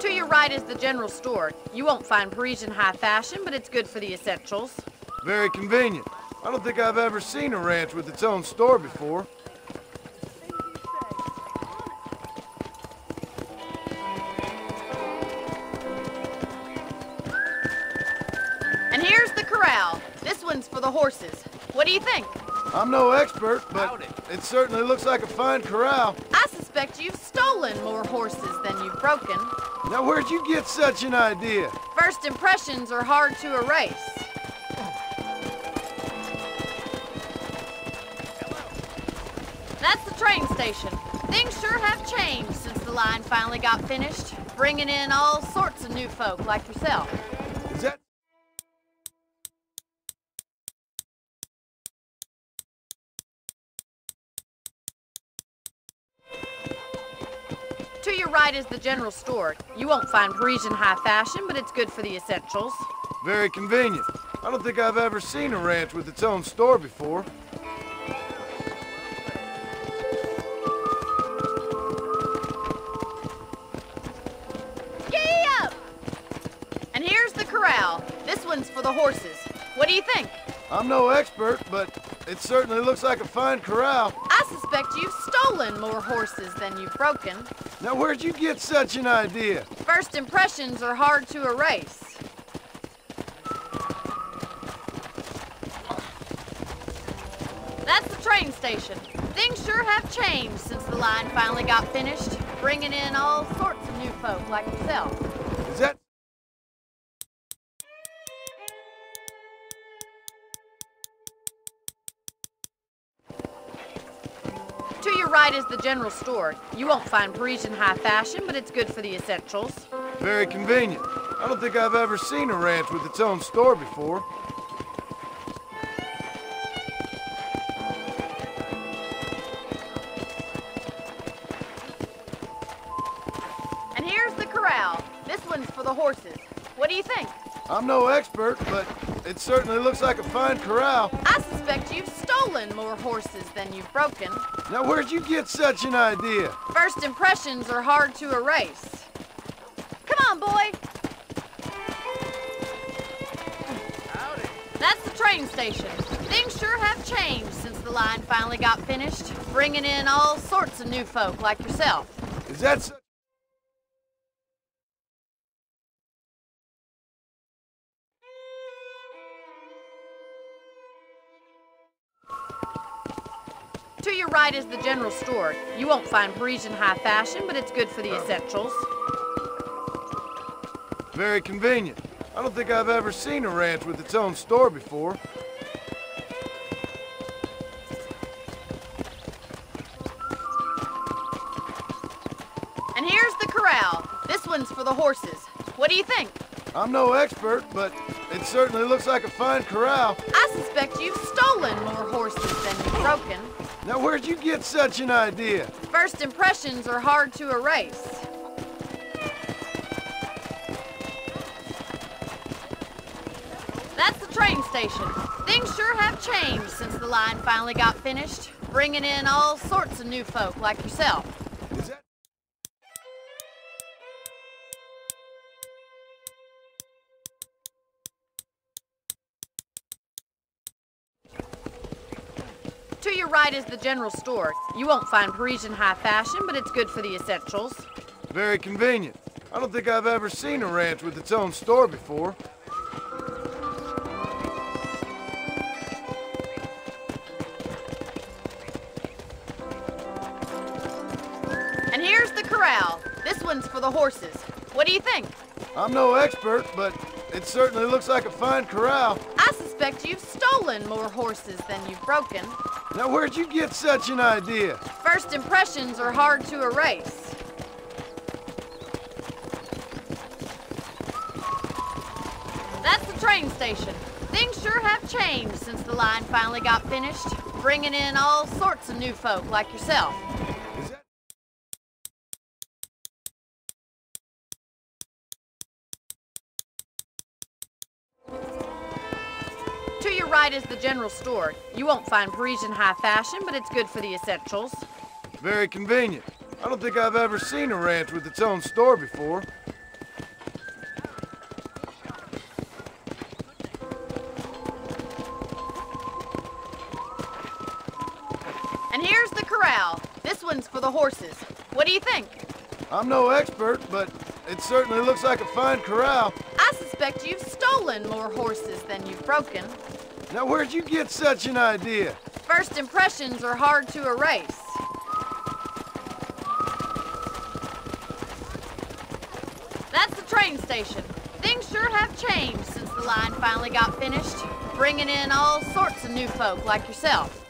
To your right is the general store. You won't find Parisian high fashion, but it's good for the essentials. Very convenient. I don't think I've ever seen a ranch with its own store before. And here's the corral. This one's for the horses. What do you think? I'm no expert, but it certainly looks like a fine corral. I suspect you've stolen more horses than you've broken. Now, where'd you get such an idea? First impressions are hard to erase. That's the train station. Things sure have changed since the line finally got finished, bringing in all sorts of new folk like yourself. Is that... To your right is the general store. You won't find Parisian high fashion, but it's good for the essentials. Very convenient. I don't think I've ever seen a ranch with its own store before. Ski up! And here's the corral. This one's for the horses. What do you think? I'm no expert, but it certainly looks like a fine corral. I suspect you've stolen more horses than you've broken. Now, where'd you get such an idea? First impressions are hard to erase. That's the train station. Things sure have changed since the line finally got finished, bringing in all sorts of new folk like yourself. Is that... To your right is the general store. You won't find Parisian high fashion, but it's good for the essentials. Very convenient. I don't think I've ever seen a ranch with its own store before. And here's the corral. This one's for the horses. What do you think? I'm no expert, but it certainly looks like a fine corral. I suspect you've stolen more horses than you've broken. Now, where'd you get such an idea? First impressions are hard to erase. Come on, boy! Howdy. That's the train station. Things sure have changed since the line finally got finished, bringing in all sorts of new folk like yourself. Is that so? To your right is the general store. You won't find Parisian high fashion, but it's good for the essentials. Very convenient. I don't think I've ever seen a ranch with its own store before. And here's the corral. This one's for the horses. What do you think? I'm no expert, but it certainly looks like a fine corral. I suspect you've stolen more horses than you've broken. Now, where'd you get such an idea? First impressions are hard to erase. That's the train station. Things sure have changed since the line finally got finished, bringing in all sorts of new folk like yourself. Is that... To your right is the general store. You won't find Parisian high fashion, but it's good for the essentials. Very convenient. I don't think I've ever seen a ranch with its own store before. And here's the corral. This one's for the horses. What do you think? I'm no expert, but it certainly looks like a fine corral. I suspect you've stolen more horses than you've broken. Now, where'd you get such an idea? First impressions are hard to erase. That's the train station. Things sure have changed since the line finally got finished, bringing in all sorts of new folk like yourself. To your right is the general store. You won't find Parisian high fashion, but it's good for the essentials. Very convenient. I don't think I've ever seen a ranch with its own store before. Here's the corral. This one's for the horses. What do you think? I'm no expert, but it certainly looks like a fine corral. I suspect you've stolen more horses than you've broken. Now, where'd you get such an idea? First impressions are hard to erase. That's the train station. Things sure have changed since the line finally got finished, bringing in all sorts of new folk like yourself.